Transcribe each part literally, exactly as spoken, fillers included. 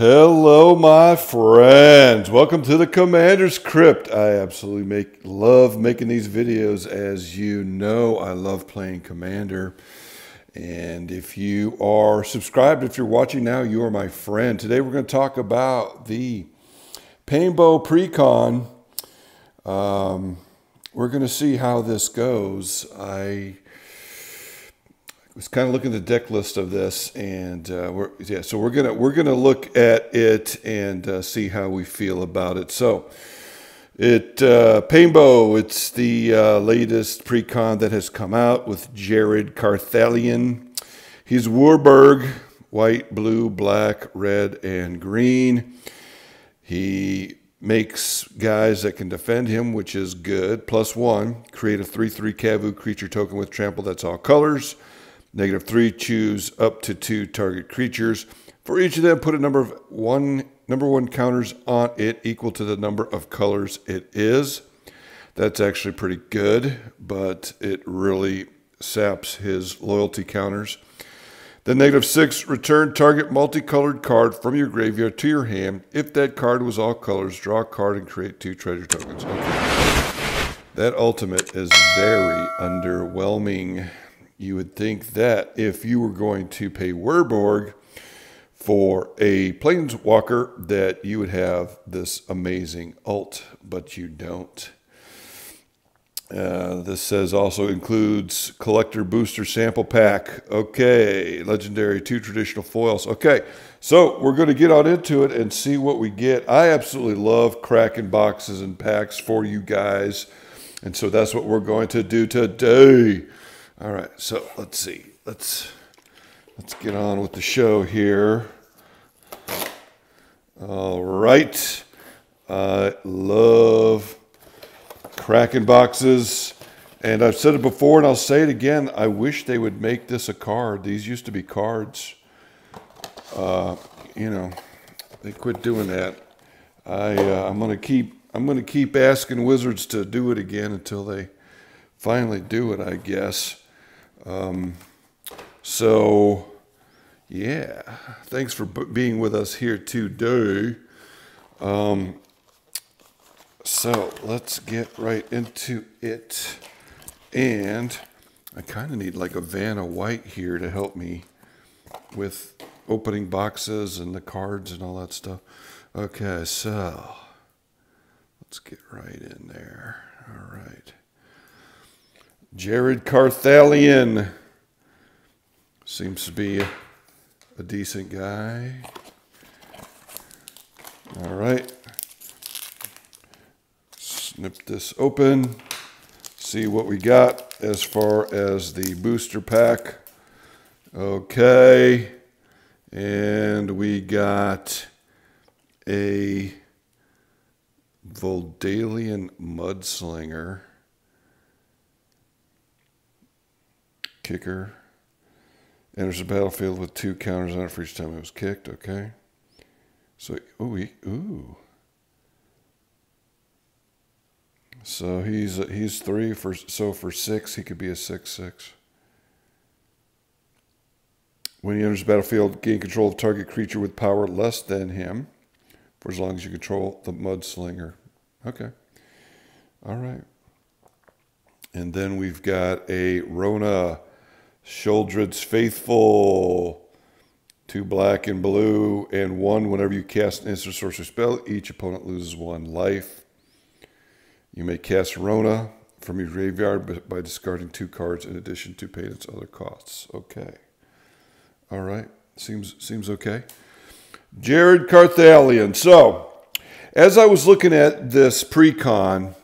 Hello, my friends. Welcome to the Commander's Crypt. I absolutely make love making these videos. As you know, I love playing Commander. And if you are subscribed, if you're watching now, you are my friend. Today we're going to talk about the Painbow Precon. Um, we're going to see how this goes. I... was kind of looking at the deck list of this, and uh, we're yeah. So we're gonna we're gonna look at it and uh, see how we feel about it. So, it uh, Painbow. It's the uh, latest precon that has come out with Jared Carthalion. He's Warburg, white, blue, black, red, and green. He makes guys that can defend him, which is good. Plus one, create a three three Cavu creature token with trample. That's all colors. Negative three, choose up to two target creatures. For each of them, put a number of one number one counters on it equal to the number of colors it is. That's actually pretty good, but it really saps his loyalty counters. Then negative six, return target multicolored card from your graveyard to your hand. If that card was all colors, draw a card and create two treasure tokens. Okay. That ultimate is very underwhelming. You would think that if you were going to pay Warburg for a Planeswalker that you would have this amazing ult, but you don't. Uh, this says also includes collector booster sample pack. Okay, legendary, two traditional foils. Okay, so we're going to get on into it and see what we get. I absolutely love cracking boxes and packs for you guys, and so that's what we're going to do today. All right, so let's see. Let's let's get on with the show here. All right, I love cracking boxes, and I've said it before, and I'll say it again. I wish they would make this a card. These used to be cards. Uh, you know, they quit doing that. I uh, I'm gonna keep I'm gonna keep asking Wizards to do it again until they finally do it, I guess. Um, so, yeah, thanks for b being with us here today. Um, so let's get right into it. And I kind of need like a Vanna White here to help me with opening boxes and the cards and all that stuff. Okay, so let's get right in there. All right. Jared Carthalion seems to be a, a decent guy. All right. Snip this open. See what we got as far as the booster pack. Okay. And we got a Voldalian Mudslinger. Kicker enters the battlefield with two counters on it for each time it was kicked. Okay, so ooh, he, ooh. So he's he's three for so for six he could be a six six. When he enters the battlefield, gain control of target creature with power less than him, for as long as you control the Mudslinger. Okay, all right. And then we've got a Rona. Sheoldred's Faithful, two black and blue, and one. Whenever you cast an instant sorcery spell, each opponent loses one life. You may cast Rona from your graveyard by discarding two cards in addition to paying its other costs. Okay. All right. Seems, seems okay. Jared Carthalion. So, as I was looking at this precon,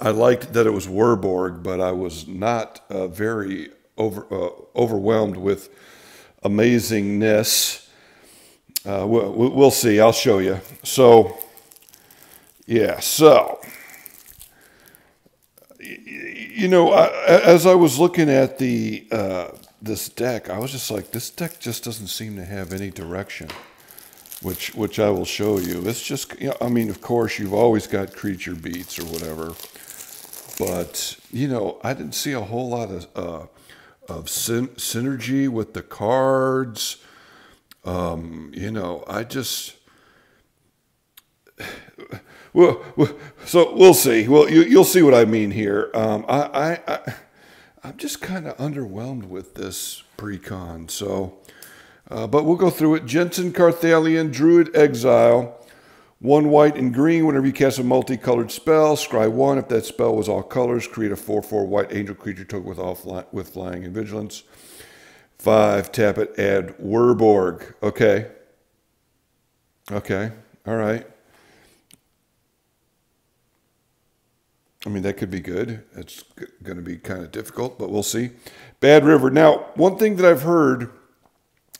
I liked that it was Warburg, but I was not uh, very... Over, uh, overwhelmed with amazingness. Uh, we'll, we'll see. I'll show you. So, yeah. So, you know, I, as I was looking at the uh, this deck, I was just like, this deck just doesn't seem to have any direction, which which I will show you. It's just, you know, I mean, of course, you've always got creature beats or whatever, but you know, I didn't see a whole lot of. Uh, of synergy with the cards, Um, you know, I just... Well, so we'll see. Well, you, you'll see what I mean here. Um, I, I, I, I'm just kind of underwhelmed with this pre-con. So, uh, but we'll go through it. Jensen Karthalion, Druid Exile, one white and green. Whenever you cast a multicolored spell, scry one. If that spell was all colors, create a four four white angel creature token with all fly, with flying and vigilance. Five, tap it, add Werborg. Okay. Okay. All right. I mean, that could be good. It's going to be kind of difficult, but we'll see. Bad River. Now, one thing that I've heard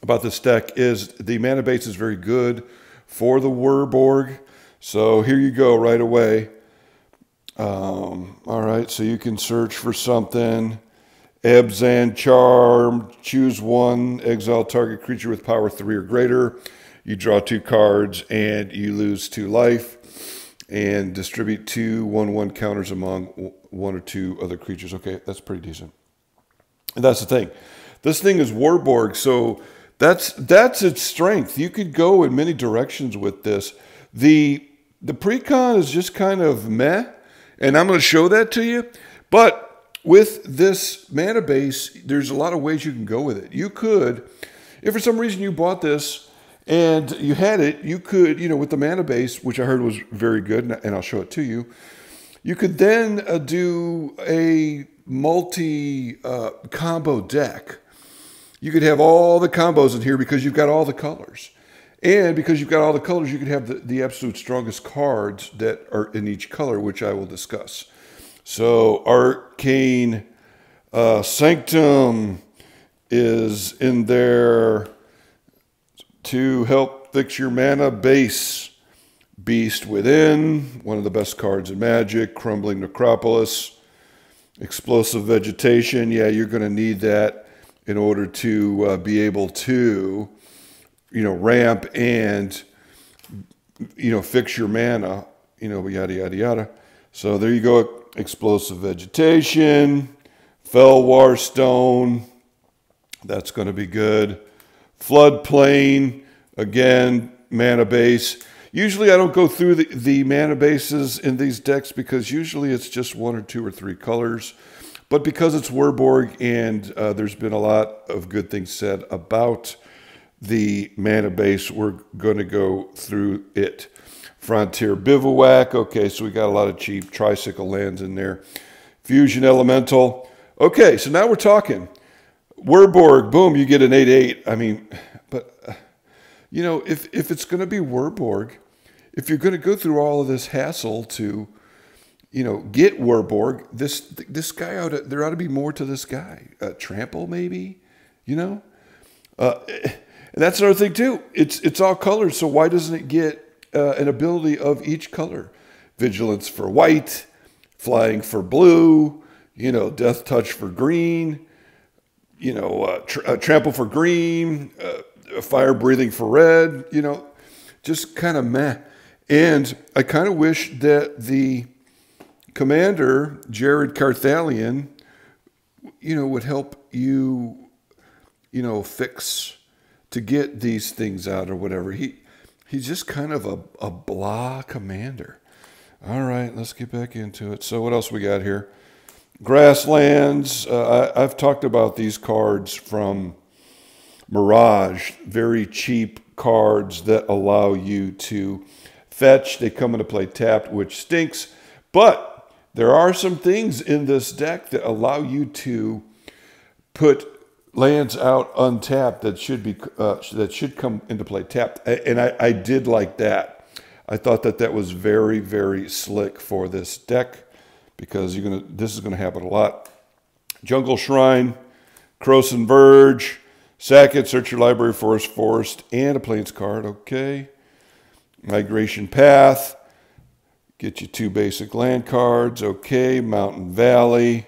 about this deck is the mana base is very good for the Werborg. So here you go right away. Um, all right, so you can search for something. Ebzan Charm. Choose one. Exile target creature with power three or greater. You draw two cards, and you lose two life. And distribute two one one counters among one or two other creatures. Okay, that's pretty decent. And that's the thing. This thing is Werborg, so that's that's its strength. You could go in many directions with this. The, the pre-con is just kind of meh, and I'm going to show that to you. But with this mana base, there's a lot of ways you can go with it. You could, if for some reason you bought this, and you had it, you could, you know, with the mana base, which I heard was very good, and I'll show it to you, you could then uh, do a multi-combo uh, deck. You could have all the combos in here because you've got all the colors. And because you've got all the colors, you could have the, the absolute strongest cards that are in each color, which I will discuss. So, Arcane uh, Sanctum is in there to help fix your mana base. Beast Within, one of the best cards in Magic. Crumbling Necropolis. Explosive Vegetation, yeah, you're going to need that in order to uh, be able to, you know, ramp and, you know, fix your mana, you know, yada, yada, yada. So there you go, Explosive Vegetation. Fellwar Stone, that's going to be good. Floodplain, again, mana base. Usually I don't go through the, the mana bases in these decks because usually it's just one or two or three colors. But because it's Werborg and uh, there's been a lot of good things said about the mana base, we're going to go through it. Frontier Bivouac. Okay, so we got a lot of cheap tricycle lands in there. Fusion Elemental. Okay, so now we're talking. Werborg, boom, you get an eight eight. I mean, but, uh, you know, if, if it's going to be Werborg, if you're going to go through all of this hassle to, you know, get Werborg, this this guy, ought to, there ought to be more to this guy. Uh, trample, maybe, you know? Uh, and that's another thing, too. It's, it's all colors, so why doesn't it get uh, an ability of each color? Vigilance for white, flying for blue, you know, death touch for green, you know, uh, tr uh, trample for green, uh, fire breathing for red, you know, just kind of meh. And I kind of wish that the commander, Jared Carthalion, you know, would help you, you know, fix to get these things out or whatever. He, he's just kind of a, a blah commander. All right, let's get back into it. So what else we got here? Grasslands, uh, I, I've talked about these cards from Mirage, very cheap cards that allow you to fetch. They come into play tapped, which stinks, but there are some things in this deck that allow you to put lands out untapped that should be uh, that should come into play tapped, and I, I did like that. I thought that that was very, very slick for this deck, because you're gonna, this is gonna happen a lot. Jungle Shrine, Krosan Verge, sack it, search your library, forest, forest, and a plains card. Okay. Migration Path, get you two basic land cards. Okay. Mountain Valley,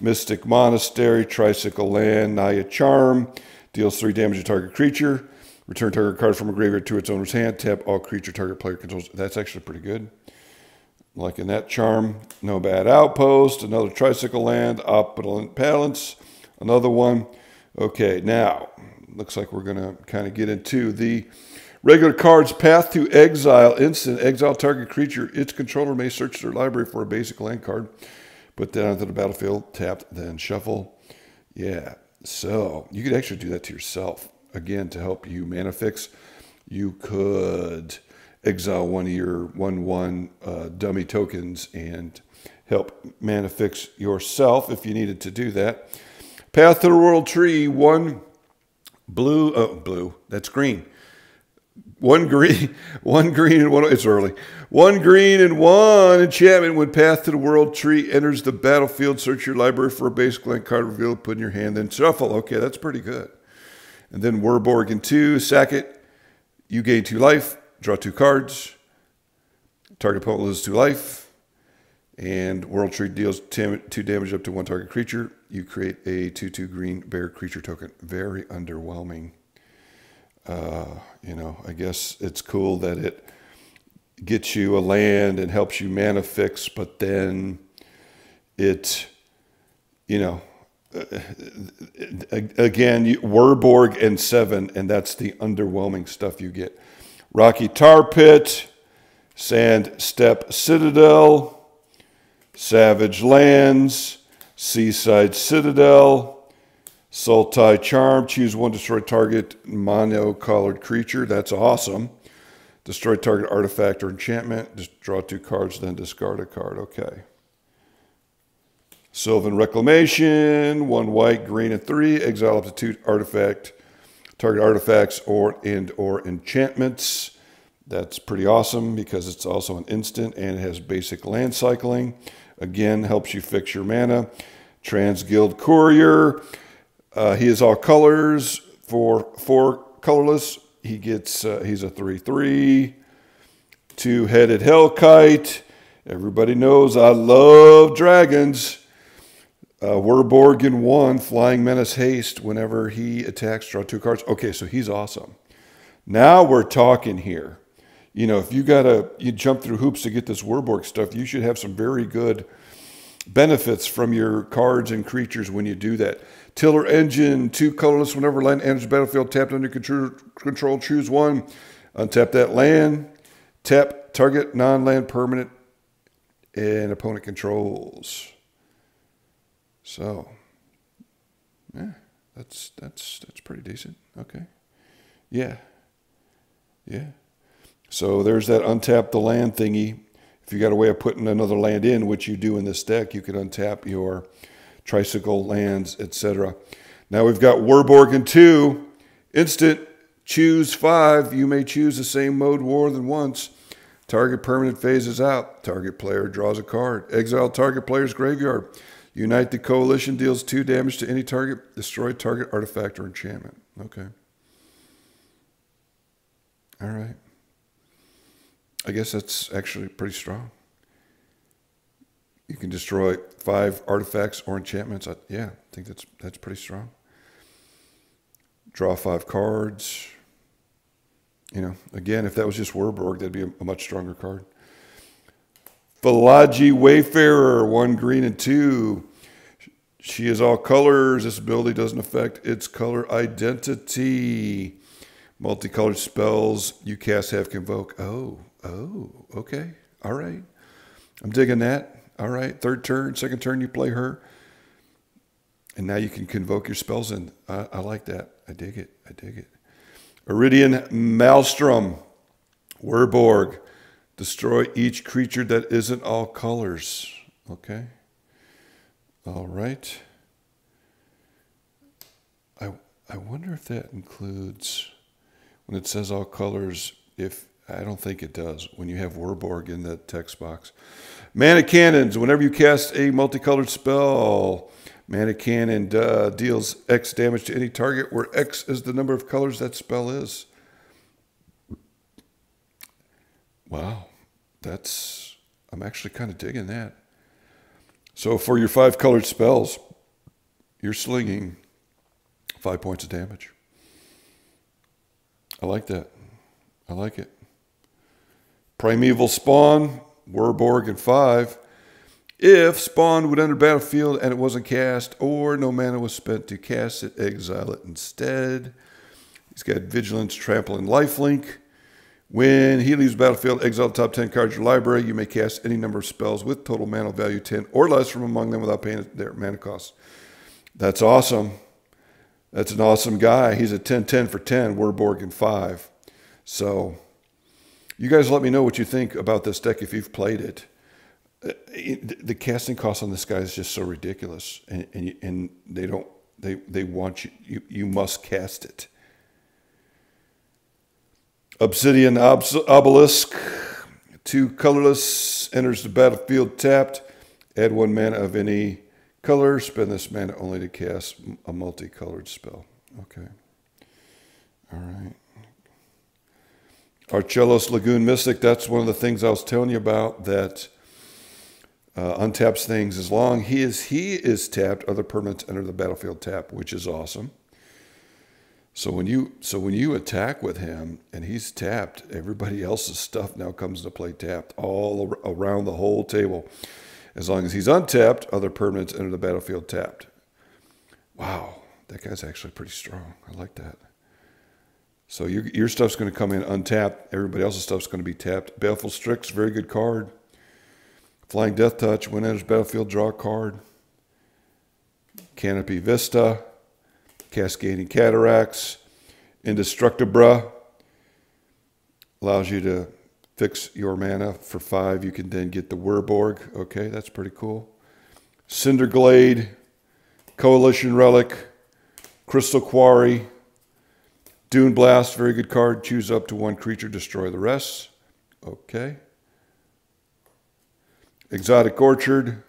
Mystic Monastery, tricycle land, Naya Charm, deals three damage to target creature. Return target card from a graveyard to its owner's hand. Tap all creature target player controls. That's actually pretty good. Like in that charm, no bad outpost, another tricycle land, opulent palace, another one. Okay, now looks like we're going to kind of get into the regular cards. Path to Exile. Instant. Exile target creature. Its controller may search their library for a basic land card. Put that onto the battlefield. Tapped, then shuffle. Yeah. So you could actually do that to yourself. Again, to help you mana fix, you could exile one of your one one uh, dummy tokens and help mana fix yourself if you needed to do that. Path to the World Tree, one blue, oh, blue, that's green. One green, one green and one, it's early. One green and one enchantment. When Path to the World Tree enters the battlefield, search your library for a basic land card, reveal, put in your hand, then shuffle. Okay, that's pretty good. And then Werborg in two, sack it, you gain two life, draw two cards, target opponent loses two life, and World Tree deals two damage up to one target creature. You create a two two green bear creature token. Very underwhelming. Uh, you know, I guess it's cool that it gets you a land and helps you mana fix, but then it, you know, again, you, Werborg and seven, and that's the underwhelming stuff you get. Rocky Tar Pit, Sandstep Citadel, Savage Lands, Seaside Citadel, Sultai Charm. Choose one destroy target mono-colored creature. That's awesome. Destroy target artifact or enchantment. Just draw two cards, then discard a card. Okay. Sylvan Reclamation, one white, green, and three. Exile up to two artifact, target artifacts or and or enchantments. That's pretty awesome because it's also an instant and it has basic land cycling. Again, helps you fix your mana. Transguild Courier. Uh, he is all colors for four colorless. He gets, uh, he's a three three. Two-headed Hellkite. Everybody knows I love dragons. Uh, Werborg in one, Flying Menace Haste. Whenever he attacks, draw two cards. Okay, so he's awesome. Now we're talking here. You know, if you gotta you jump through hoops to get this Werborg stuff, you should have some very good benefits from your cards and creatures when you do that. Tiller Engine, two colorless. Whenever land enters the battlefield, tapped under control, choose one. Untap that land. Tap target non-land permanent and opponent controls. So, yeah, that's that's that's pretty decent. Okay, yeah, yeah. So there's that untap the land thingy. If you got a way of putting another land in, which you do in this deck, you can untap your tricycle lands, et cetera. Now we've got Werborg in two. Instant, choose five. You may choose the same mode more than once. Target permanent phases out. Target player draws a card. Exile target player's graveyard. Unite the coalition, deals two damage to any target. Destroy target artifact or enchantment. Okay. All right. I guess that's actually pretty strong. You can destroy five artifacts or enchantments. I, yeah, I think that's that's pretty strong. Draw five cards. You know, again, if that was just Werborg, that'd be a, a much stronger card. Falaji Wayfarer, one green and two. She is all colors. This ability doesn't affect its color identity. Multicolored spells you cast have convoke. Oh, oh, okay. All right. I'm digging that. All right. Third turn, second turn, you play her. And now you can convoke your spells in. I, I like that. I dig it. I dig it. Iridian Maelstrom, Werborg. Destroy each creature that isn't all colors. Okay. All right. I, I wonder if that includes... When it says all colors, if I don't think it does, when you have Werborg in that text box. Mana Cannons, whenever you cast a multicolored spell, Mana Cannon uh, deals X damage to any target where X is the number of colors that spell is. Wow, that's, I'm actually kind of digging that. So for your five colored spells, you're slinging five points of damage. I like that. I like it. Primeval Spawn, Werborg and five. If Spawn would enter battlefield and it wasn't cast, or no mana was spent to cast it, exile it instead. He's got Vigilance, Trample, and Lifelink. When he leaves the battlefield, exile the top ten cards of your library. You may cast any number of spells with total mana value ten or less from among them without paying their mana cost. That's awesome. That's an awesome guy. He's a ten ten for ten, Werborg in five. So you guys let me know what you think about this deck if you've played it. The casting cost on this guy is just so ridiculous. And, and, and they don't, they, they want you, you, you must cast it. Obsidian Obelisk, two colorless, enters the battlefield tapped. Add one mana of any color. Spend this mana only to cast a multicolored spell. Okay. All right. Archelos Lagoon Mystic, that's one of the things I was telling you about that uh, untaps things as long he is he is tapped, other permanents enter the battlefield tap, which is awesome. So when you so when you attack with him and he's tapped, everybody else's stuff now comes into play tapped all around the whole table. As long as he's untapped, other permanents enter the battlefield tapped. Wow, that guy's actually pretty strong. I like that. So your, your stuff's going to come in untapped. Everybody else's stuff's going to be tapped. Baleful Strix, very good card. Flying Death Touch, when enters battlefield, draw a card. Canopy Vista, Cascading Cataracts, Indestructibra, allows you to fix your mana for five. You can then get the Werborg. Okay, that's pretty cool. Cinderglade, Coalition Relic, Crystal Quarry, Dune Blast, very good card. Choose up to one creature, destroy the rest. Okay. Exotic Orchard,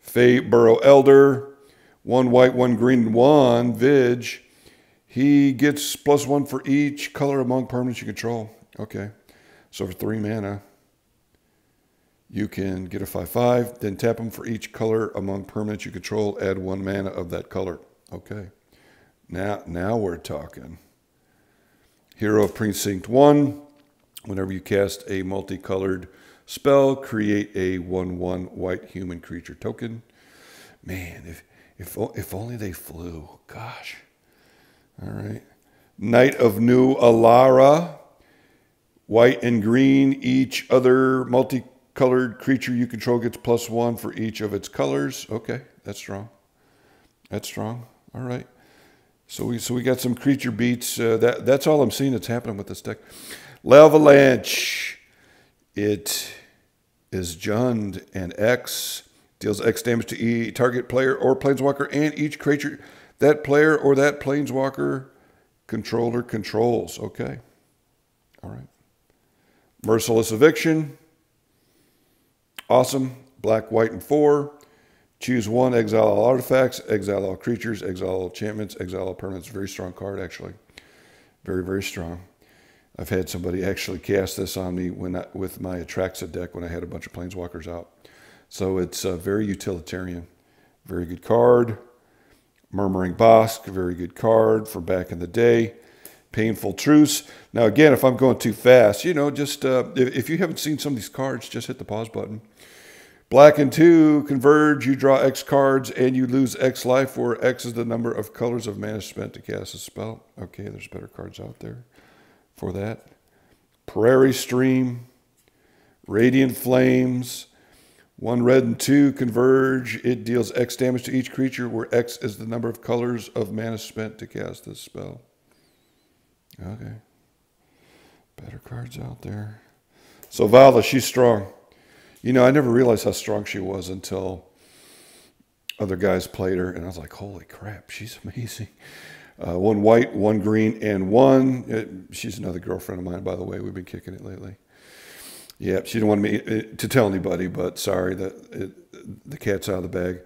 Fey Burrow Elder, one white, one green, one Vig. He gets plus one for each color among permanents you control. Okay. So for three mana, you can get a five five, then tap him for each color among permanents you control, add one mana of that color. Okay. Now, now we're talking. Hero of Precinct one. Whenever you cast a multicolored spell, create a one one white human creature token. Man, if, if, if only they flew. Gosh. All right. Knight of New Alara. White and green. Each other multicolored creature you control gets plus one for each of its colors. Okay, that's strong. That's strong. All right. So we so we got some creature beats. Uh, that that's all I'm seeing that's happening with this deck. Lavalanche. It is Jund and X. Deals X damage to E target player or planeswalker and each creature that player or that planeswalker controller controls. Okay. All right. Merciless Eviction. Awesome. Black, white, and four. Choose one, exile all artifacts, exile all creatures, exile all enchantments, exile all permanents. Very strong card, actually. Very, very strong. I've had somebody actually cast this on me when I, with my Atraxa deck when I had a bunch of Planeswalkers out. So it's uh, very utilitarian. Very good card. Murmuring Bosk, very good card from back in the day. Painful Truce. Now, again, if I'm going too fast, you know, just uh, if, if you haven't seen some of these cards, just hit the pause button. Black and two, Converge, you draw X cards, and you lose X life, where X is the number of colors of mana spent to cast a spell. Okay, there's better cards out there for that. Prairie Stream, Radiant Flames, one red and two, Converge, it deals X damage to each creature, where X is the number of colors of mana spent to cast this spell. Okay, better cards out there. So Vala, she's strong. You know, I never realized how strong she was until other guys played her, and I was like, holy crap, she's amazing. Uh, one white, one green, and one. It, she's another girlfriend of mine, by the way. We've been kicking it lately. Yeah, she didn't want me to tell anybody, but sorry, that it, the cat's out of the bag.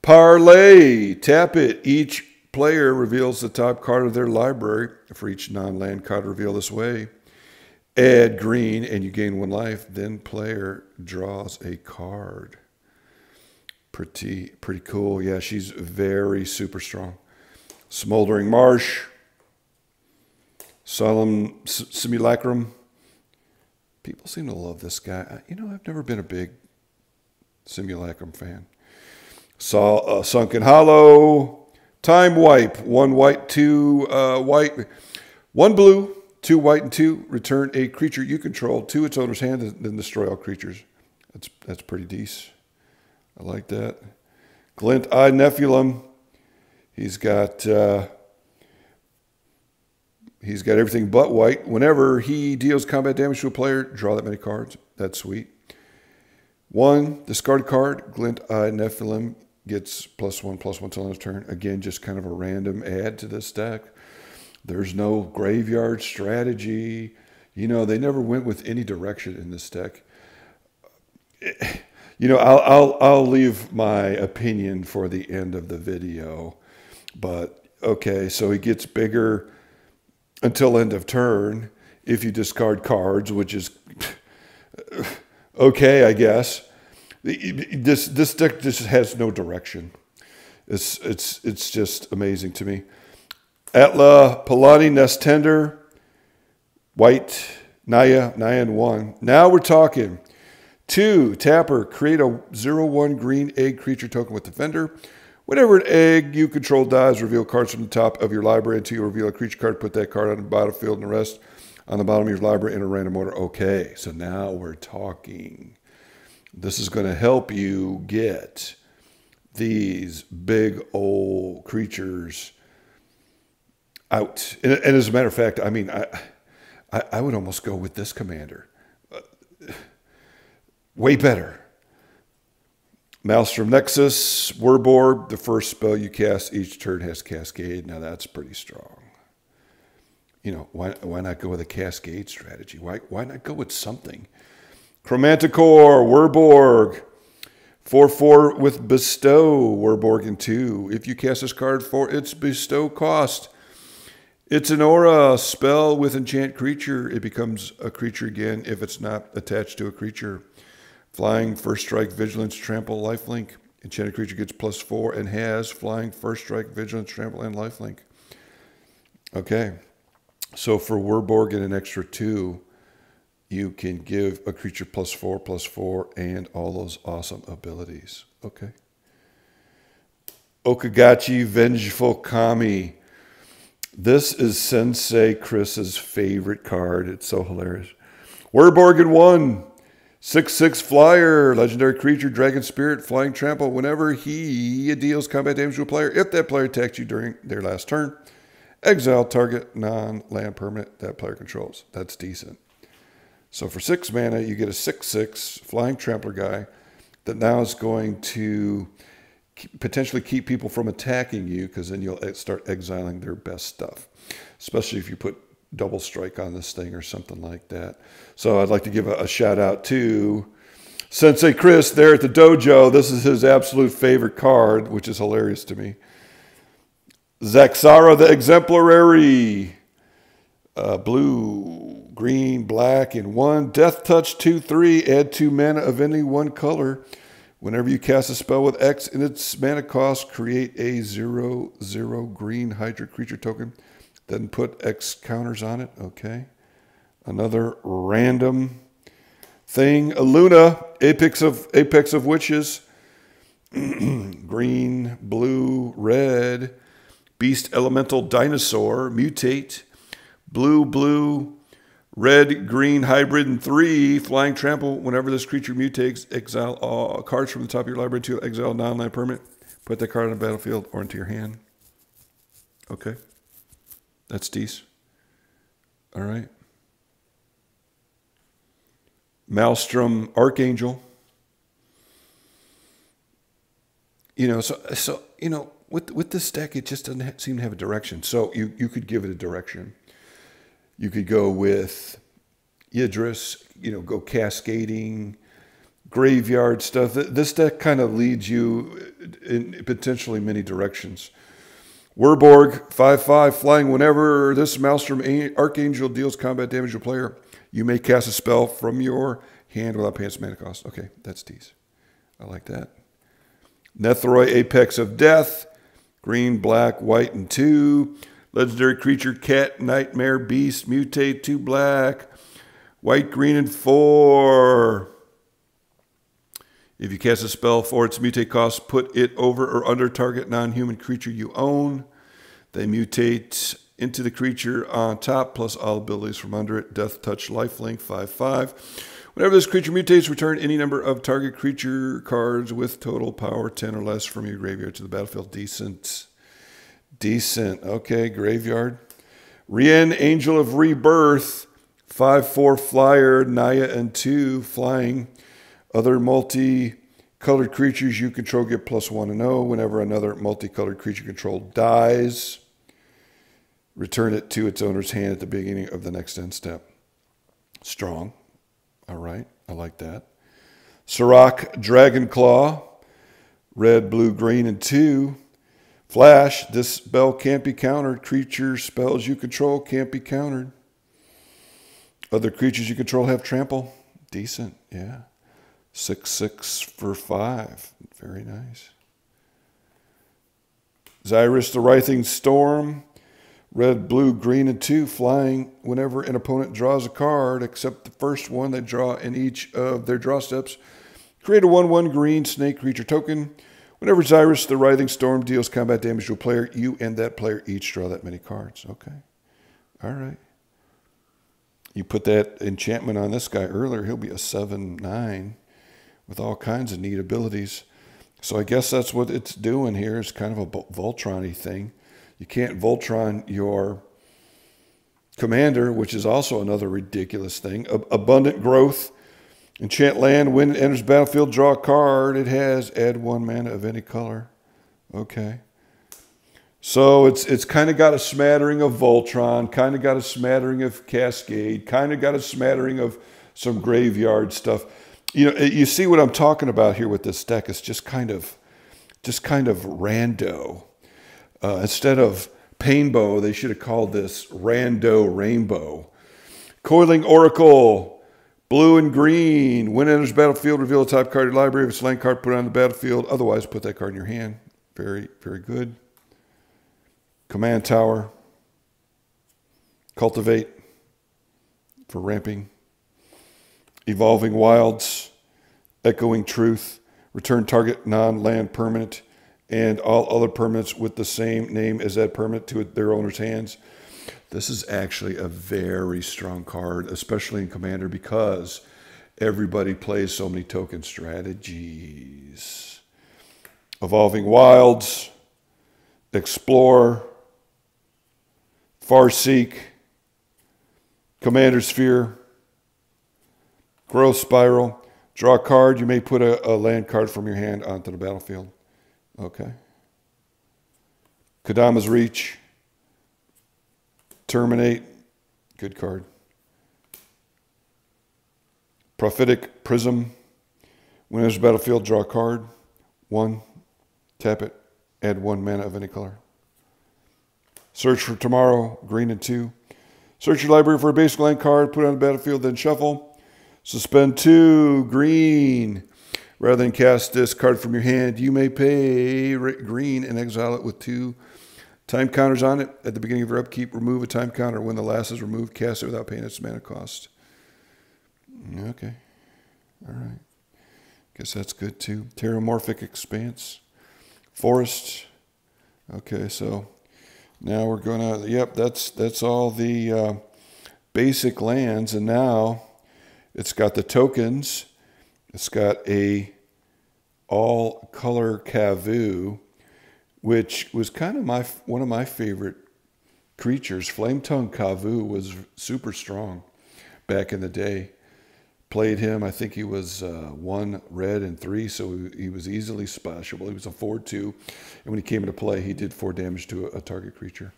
Parlay, tap it. Each player reveals the top card of their library. For each non-land card reveal this way, add green and you gain one life. Then player draws a card. Pretty, pretty cool. Yeah, she's very super strong. Smoldering Marsh, Solemn Simulacrum. People seem to love this guy. You know, I've never been a big Simulacrum fan. Saw uh, Sunken Hollow, Time wipe. One white, two uh, white. One blue, two white, and two. Return a creature you control to its owner's hand and then destroy all creatures. That's, that's pretty decent. I like that. Glint Eye Nephilim. He's got... Uh, He's got everything but white. Whenever he deals combat damage to a player, draw that many cards. That's sweet. One, discard card. Glint Eye Nephilim gets plus one, plus one till end of turn. Again, just kind of a random add to this deck. There's no graveyard strategy. You know, they never went with any direction in this deck. You know, I'll, I'll, I'll leave my opinion for the end of the video. But, okay, so he gets bigger... until end of turn, if you discard cards, which is okay, I guess. This this deck just has no direction. It's it's it's just amazing to me. Atla Palani Nestender, white Naya Naya and one. Now we're talking. Two Tapper, create a zero one green egg creature token with Defender. Whenever an egg you control dies, reveal cards from the top of your library until you reveal a creature card. Put that card on the battlefield and the rest on the bottom of your library in a random order. Okay, so now we're talking. This is going to help you get these big old creatures out. And, and as a matter of fact, I mean, I, I, I would almost go with this commander. Uh, way better. Maelstrom Nexus, Werborg, the first spell you cast each turn has Cascade. Now that's pretty strong. You know, why, why not go with a Cascade strategy? Why, why not go with something? Chromanticore, Werborg, four four with Bestow, Werborg in two. If you cast this card for its Bestow cost, it's an aura spell with enchant creature. It becomes a creature again if it's not attached to a creature. Flying, First Strike, Vigilance, Trample, Lifelink. Enchanted creature gets plus four and has Flying, First Strike, Vigilance, Trample, and Lifelink. Okay. So for Werborg and an extra two, you can give a creature plus four, plus four, and all those awesome abilities. Okay. Okagachi, Vengeful Kami. This is Sensei Chris's favorite card. It's so hilarious. Werborg and one. six six Flyer, legendary creature, dragon spirit, flying trample. Whenever he deals combat damage to a player, if that player attacks you during their last turn, exile target non-land permanent that player controls. That's decent. So for six mana, you get a six six flying trampler guy that now is going to potentially keep people from attacking you, because then you'll start exiling their best stuff, especially if you put double strike on this thing or something like that. So I'd like to give a, a shout out to Sensei Chris there at the dojo. This is his absolute favorite card, which is hilarious to me. Zaxara the Exemplary. Uh, blue, green, black, and one. Death Touch two three. Add two mana of any one color. Whenever you cast a spell with X in its mana cost, create a zero zero green Hydra creature token. Then put X counters on it. Okay. Another random thing. Aluna, Apex of Apex of Witches. Green, blue, red. Beast Elemental Dinosaur. Mutate. Blue, blue, red, green, hybrid, and three. Flying Trample. Whenever this creature mutates, exile all cards from the top of your library to exile non-land permanent. Put that card on the battlefield or into your hand. Okay. That's decent. All right. Maelstrom Archangel. You know, so so you know, with with this deck, it just doesn't ha seem to have a direction. So you you could give it a direction. You could go with Yidris. You know, go cascading, graveyard stuff. This deck kind of leads you in potentially many directions. Werborg, five five, flying. Whenever this Maelstrom Archangel deals combat damage to a player, you may cast a spell from your hand without paying its mana cost. Okay, that's decent. I like that. Netheroi, Apex of Death. Green, black, white, and two. Legendary creature, cat, nightmare, beast, mutate, two black. White, green, and four. If you cast a spell for its mutate cost, put it over or under target non-human creature you own. They mutate into the creature on top, plus all abilities from under it. Death Touch, Lifelink, five five. Whenever this creature mutates, return any number of target creature cards with total power ten or less from your graveyard to the battlefield. Decent. Decent. Okay, graveyard. Rien, Angel of Rebirth, five four flyer, Naya and two, flying. Other multi-colored creatures you control get plus one and oh. Whenever another multicolored creature controlled dies, return it to its owner's hand at the beginning of the next end step. Strong. All right. I like that. Serac, Dragonclaw, red, blue, green, and two. Flash, this spell can't be countered. Creature spells you control can't be countered. Other creatures you control have trample. Decent, yeah. Six, six for five. Very nice. Xyrus, the Writhing Storm, red, blue, green, and two, flying. Whenever an opponent draws a card, except the first one they draw in each of their draw steps, create a one one green snake creature token. Whenever Xyrus, the Writhing Storm, deals combat damage to a player, you and that player each draw that many cards. Okay. All right. You put that enchantment on this guy earlier, he'll be a seven nine with all kinds of neat abilities. So I guess that's what it's doing here. It's kind of a Voltron-y thing. You can't Voltron your commander, which is also another ridiculous thing. Ab abundant Growth. Enchant land, when it enters battlefield, draw a card. It has add one mana of any color. Okay. So it's it's kind of got a smattering of Voltron, kind of got a smattering of Cascade, kind of got a smattering of some graveyard stuff. You know, you see what I'm talking about here with this deck. It's just kind of just kind of rando. Uh, instead of Painbow, they should have called this Rando Rainbow. Coiling Oracle. Blue and green. When it enters battlefield, reveal a top card of your library. If it's a land card, put it on the battlefield. Otherwise, put that card in your hand. Very, very good. Command Tower. Cultivate for ramping. Evolving Wilds. Echoing Truth. Return target non-land permanent and all other permanents with the same name as that permanent to their owner's hands. This is actually a very strong card, especially in Commander, because everybody plays so many token strategies. Evolving Wilds, Explore, Farseek, Commander Sphere, Growth Spiral. Draw a card. You may put a, a land card from your hand onto the battlefield. Okay. Kadama's Reach. Terminate, good card. Prophetic Prism, when there's a battlefield, draw a card. One, tap it, add one mana of any color. Search for Tomorrow, green and two. Search your library for a basic land card, put it on the battlefield, then shuffle. Suspend two, green. Rather than cast this card from your hand, you may pay green and exile it with two time counters on it. At the beginning of your upkeep, remove a time counter. When the last is removed, cast it without paying its mana cost. Okay. All right. Guess that's good too. Terramorphic Expanse. Forest. Okay, so now we're going to, yep, that's that's all the uh, basic lands. And now it's got the tokens. It's got a all-color Kavu, which was kind of my one of my favorite creatures. Flametongue Kavu was super strong back in the day. Played him, I think he was uh, one red and three, so he was easily splashable. He was a four two, and when he came into play, he did four damage to a, a target creature.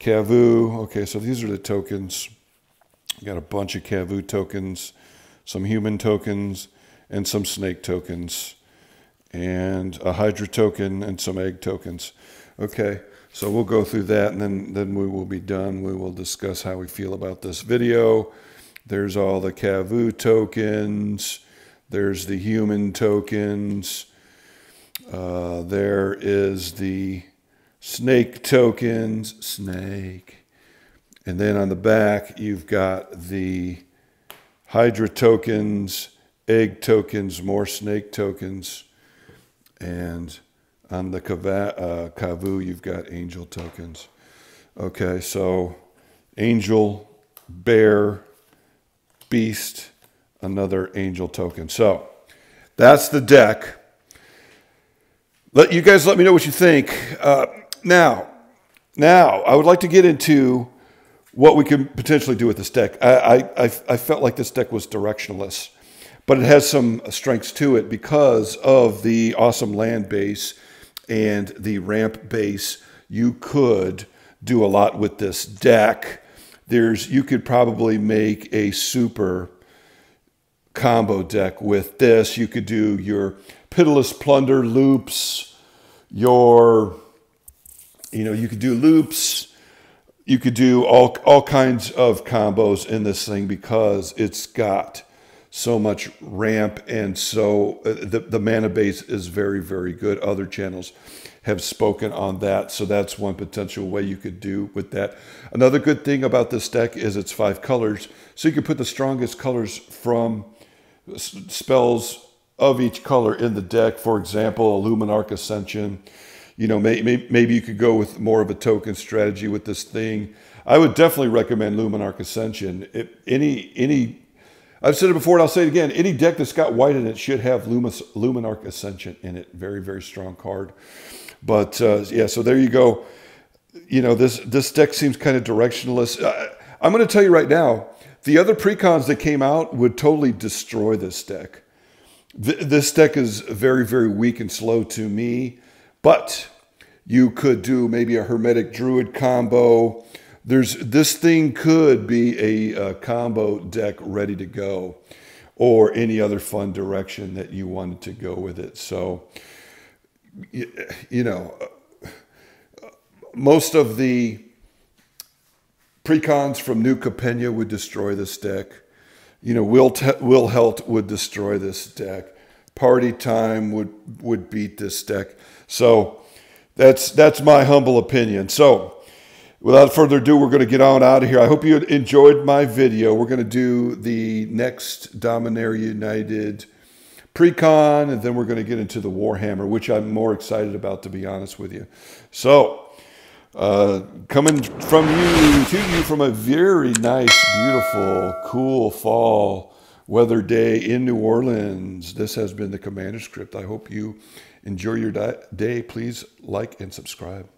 Kavu, okay, so these are the tokens. You got a bunch of Kavu tokens, some human tokens, and some snake tokens, and a Hydra token and some egg tokens. Okay, so we'll go through that and then, then we will be done. We will discuss how we feel about this video. There's all the Kavu tokens. There's the human tokens. Uh, there is the snake tokens. Snake. And then on the back, you've got the Hydra tokens egg tokens, more snake tokens, and on the Kava, uh, Kavu, you've got angel tokens. Okay, so angel, bear, beast, another angel token. So that's the deck. Let you guys let me know what you think. Uh, now, now I would like to get into what we can potentially do with this deck. I, I, I felt like this deck was directionless, but it has some strengths to it because of the awesome land base and the ramp base. You could do a lot with this deck. There's, you could probably make a super combo deck with this. You could do your pitiless plunder loops, your, you know, you could do loops. You could do all, all kinds of combos in this thing because it's got so much ramp, and so the, the mana base is very, very good. Other channels have spoken on that, so that's one potential way you could do with that. Another good thing about this deck is it's five colors, so you can put the strongest colors from spells of each color in the deck. For example, Luminarch Ascension. You know, maybe, maybe you could go with more of a token strategy with this thing. I would definitely recommend Luminarch Ascension. If any any... I've said it before and I'll say it again. Any deck that's got white in it should have Lumis, Luminarch Ascension in it. Very, very strong card. But uh, yeah, so there you go. You know, this, this deck seems kind of directionless. Uh, I'm going to tell you right now, the other precons that came out would totally destroy this deck. Th this deck is very, very weak and slow to me. But you could do maybe a Hermetic Druid combo. There's, this thing could be a, a combo deck ready to go, or any other fun direction that you wanted to go with it. So, you, you know, most of the precons from New Capena would destroy this deck. You know, Will, Will Helt would destroy this deck. Party Time would, would beat this deck. So that's, that's my humble opinion. So, without further ado, we're going to get on out of here. I hope you enjoyed my video. We're going to do the next Dominaria United precon, and then we're going to get into the Warhammer, which I'm more excited about, to be honest with you. So, uh, coming from you to you from a very nice, beautiful, cool fall weather day in New Orleans, this has been the Commander Script. I hope you enjoy your day. Please like and subscribe.